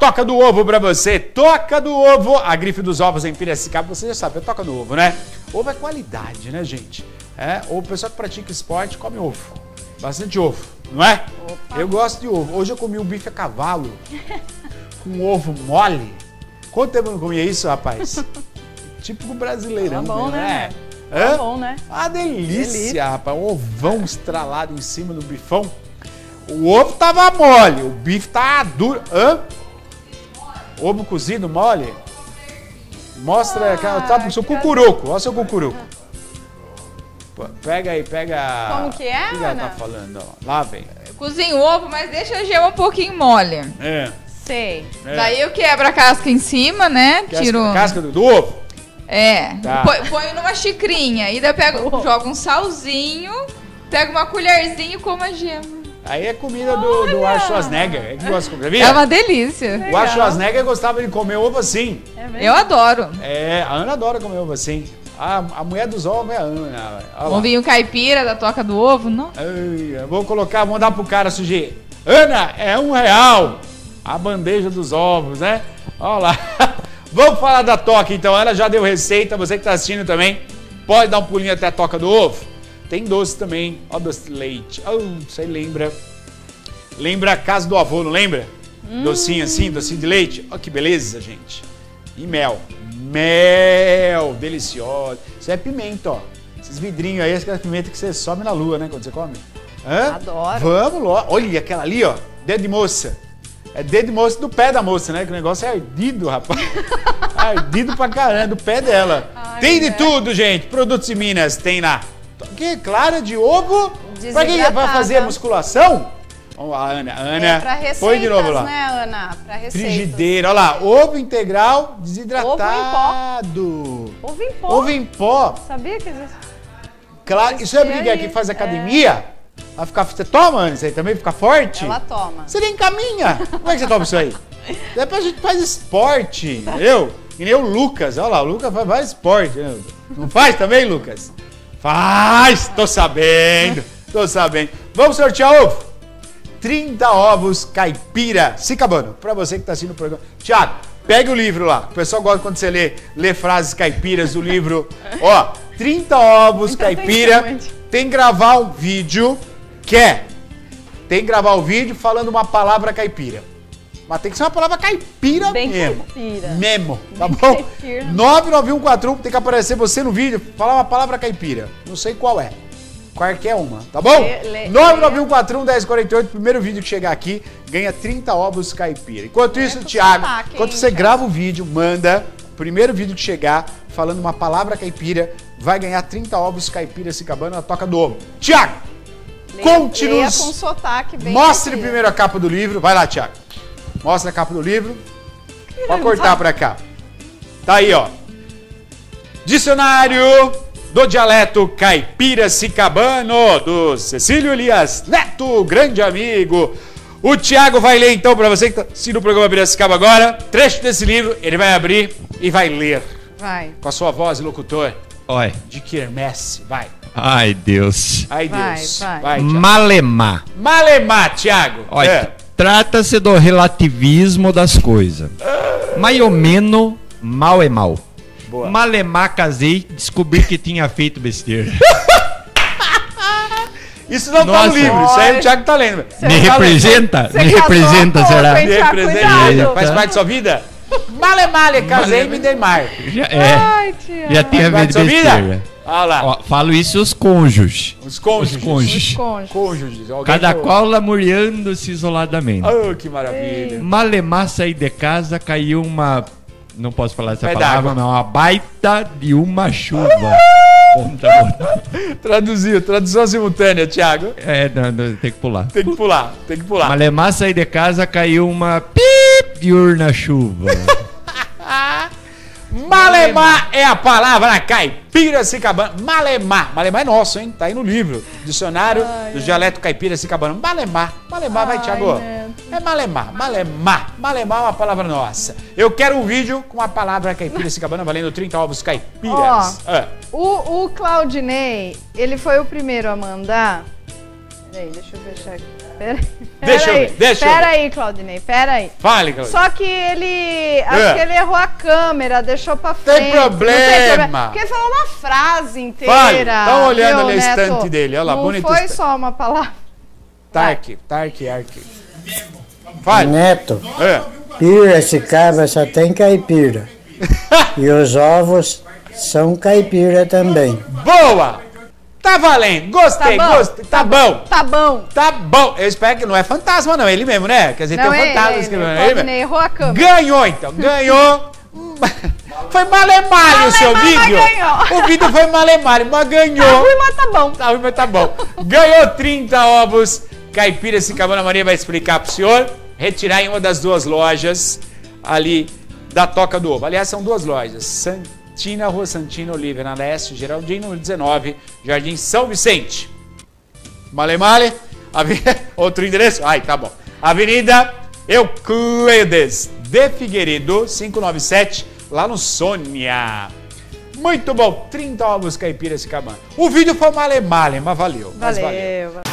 Toca do Ovo pra você, Toca do Ovo, a grife dos ovos em Piracicaba, você já sabe, é Toca do Ovo, né? Ovo é qualidade, né, gente? É, o pessoal que pratica esporte come ovo, bastante ovo, não é? Opa. Eu gosto de ovo, hoje eu comi um bife a cavalo, com ovo mole. Quanto tempo eu não comia isso, rapaz? Típico brasileirão, tá bom, né? É. Tá bom, né? Ah, delícia, rapaz, um ovão estralado em cima do bifão. O ovo tava mole, o bife tá duro, hã? Ovo cozido, mole? Mostra, tá o seu cucuruco, olha o seu cucuruco. Pega aí, pega... Como que é, o que ela tá falando? Ó, lá vem. Cozinha o ovo, mas deixa a gema um pouquinho mole. É. Sei. É. Daí eu quebro a casca em cima, né? Tiro... A casca do ovo? É. Tá. Põe numa xicrinha, e daí joga um salzinho, pega uma colherzinha e como a gema. Aí é comida do Arnold Schwarzenegger, é que gosta de comer, viu? É uma delícia. Legal. O Arnold Schwarzenegger gostava de comer ovo assim. É mesmo? Eu adoro. É, a Ana adora comer ovo assim. A mulher dos ovos é a Ana. Um vinho caipira da Toca do Ovo, não? Ai, vou colocar, vou dar pro cara sugerir. Ana, é R$1. A bandeja dos ovos, né? Olha lá. Vamos falar da Toca, então. Ana já deu receita, você que tá assistindo também, pode dar um pulinho até a Toca do Ovo. Tem doce também, ó, doce de leite. Oh, isso aí lembra. Lembra a casa do avô, não lembra? Docinho assim, docinho de leite. Ó, que beleza, gente. E mel. Mel, deliciosa. Isso é pimenta, ó. Esses vidrinhos aí, aquela pimenta que você some na lua, né, quando você come. Hã? Adoro. Vamos lá. Olha, aquela ali, ó, dedo de moça. É dedo de moça do pé da moça, né? Que o negócio é ardido, rapaz. Ardido pra caramba, do pé dela. Ai, tem de tudo, gente. Produtos de Minas, tem na... Que clara de ovo? Pra quem vai fazer a musculação? Ó, a Ana, pra receitas, põe de novo lá. Né, Ana? Pra receitas. Frigideira, olha lá, ovo integral desidratado. Ovo em pó. Ovo em pó. Sabia que existe? Claro, isso é briga que faz academia. Vai ficar, você toma, Ana, isso aí também fica forte? Ela toma. Você nem caminha. Como é que você toma isso aí? Depois a gente faz esporte, entendeu? E nem o Lucas, olha lá, o Lucas faz esporte. Não faz também, Lucas? Faz! Tô sabendo, tô sabendo. Vamos sortear ovo? 30 ovos caipira, Sicabano, pra você que tá assistindo o programa. Tiago, pega o livro lá. O pessoal gosta quando você lê frases caipiras do livro. Ó, 30 ovos então, caipira. Tem que gravar um vídeo. Tem que gravar um vídeo falando uma palavra caipira. Mas tem que ser uma palavra caipira bem mesmo. Caipira. Memo, tá bem bom? 99141, tem que aparecer você no vídeo, falar uma palavra caipira. Não sei qual é. Qualquer uma, tá bom? 99141-1048, primeiro vídeo que chegar aqui, ganha 30 ovos caipira. Enquanto isso, Thiago, enquanto você grava o vídeo, manda, primeiro vídeo que chegar, falando uma palavra caipira, vai ganhar 30 ovos caipira Sicabano na Toca do Ovo. Thiago, conte-nos, com sotaque bem mostre caipira. Primeiro a capa do livro, vai lá, Thiago. Mostra a capa do livro. Pode cortar pra cá. Tá aí, ó. Dicionário do dialeto caipira-sicabano, do Cecílio Elias Neto, grande amigo. O Thiago vai ler, então, pra você que tá assistindo o programa Piracicaba agora, trecho desse livro, ele vai abrir e vai ler. Vai. Com a sua voz, locutor. Oi. De quermesse, vai. Ai, Deus. Ai, Deus. Vai, Thiago. Malemar. Malemar, Thiago. Oi. É. Trata-se do relativismo das coisas. Mais ou menos, mal é mal. Boa. Malemar casei, descobri que tinha feito besteira. Isso não tá no livro, isso aí o Thiago tá lendo. Me representa? Me representa, será? Me representa? Faz parte da sua vida? Malemar, casei e me dei mar. Já tinha feito besteira. Ah lá. Ó, falo isso os cônjuges. Os cônjuges. Os cônjuges. Cada qual lamuriando-se isoladamente. Oh, que maravilha. Ei. Malemar saí de casa, caiu uma... Não posso falar essa palavra, não. Uma baita de uma chuva. Tradução simultânea, Thiago. É, não, tem que pular. Tem que pular. Malemar saí de casa, caiu uma... Pip, diurna chuva. Malemar é a palavra caipira-sicabano. Malemar. Malemar é nosso, hein? Tá aí no livro. Dicionário do dialeto caipira-sicabano. Malemar. Malemar, vai, Thiago. É malemar. Malemar. Malemar é uma palavra nossa. Eu quero um vídeo com a palavra caipira-sicabano valendo 30 ovos caipiras. Ó, o Claudinei, ele foi o primeiro a mandar Peraí, deixa eu fechar aqui. Peraí. Peraí, Claudinei, peraí. Fale, Claudinei. Só que ele... Acho que ele errou a câmera, deixou pra frente. Tem problema. Não tem problema. Porque ele falou uma frase inteira. Fale, tá olhando ali a estante dele. Olha lá, bonito. Não foi só uma palavra. Tá aqui. Fale. Neto, Piracicaba só tem caipira. E os ovos são caipira também. Boa! Tá valendo, gostei, gostei. Tá bom. Eu espero que não é fantasma, não, ele mesmo, né? Quer dizer, não, tem um fantasma escrevendo. Ele errou a câmera. Ganhou, então. Ganhou. Foi malemalho o seu vídeo. O vídeo foi malemalho, mas ganhou. Tá ruim, mas tá bom. Ganhou 30 ovos. Piracicabana Maria vai explicar pro senhor. Retirar em uma das duas lojas ali da Toca do Ovo. Aliás, são duas lojas. Rua Santina Oliveira, na Leste, Geraldinho, número 19, Jardim São Vicente. Male, outro endereço? Ai, tá bom. Avenida Euclides de Figueiredo, 597, lá no Sônia. Muito bom, 30 ovos caipira esse cabana. O vídeo foi male, mas valeu. Valeu.